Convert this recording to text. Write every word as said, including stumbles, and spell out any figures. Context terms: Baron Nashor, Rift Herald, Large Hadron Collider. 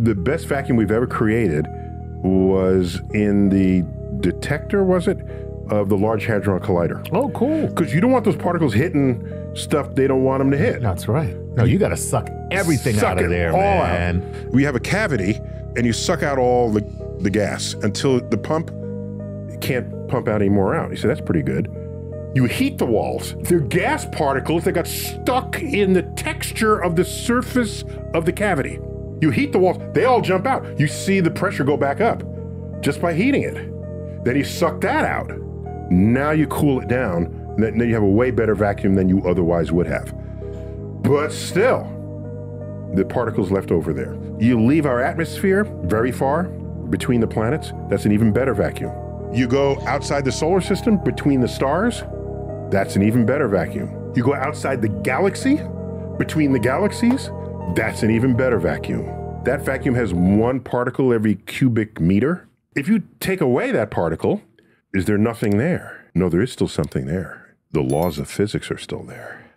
The best vacuum we've ever created was in the detector, was it, of the Large Hadron Collider. Oh, cool. Because you don't want those particles hitting stuff they don't want them to hit. That's right. No, you got to suck everything suck out of there, all man. Out. We have a cavity, and you suck out all the, the gas until the pump can't pump out any more out. You say, that's pretty good. You heat the walls. They're gas particles that got stuck in the texture of the surface of the cavity. You heat the walls, they all jump out. You see the pressure go back up just by heating it. Then you suck that out. Now you cool it down, and then you have a way better vacuum than you otherwise would have. But still, the particles left over there. You leave our atmosphere very far between the planets, that's an even better vacuum. You go outside the solar system between the stars, that's an even better vacuum. You go outside the galaxy between the galaxies, that's an even better vacuum. That vacuum has one particle every cubic meter. If you take away that particle, is there nothing there? No, there is still something there. The laws of physics are still there.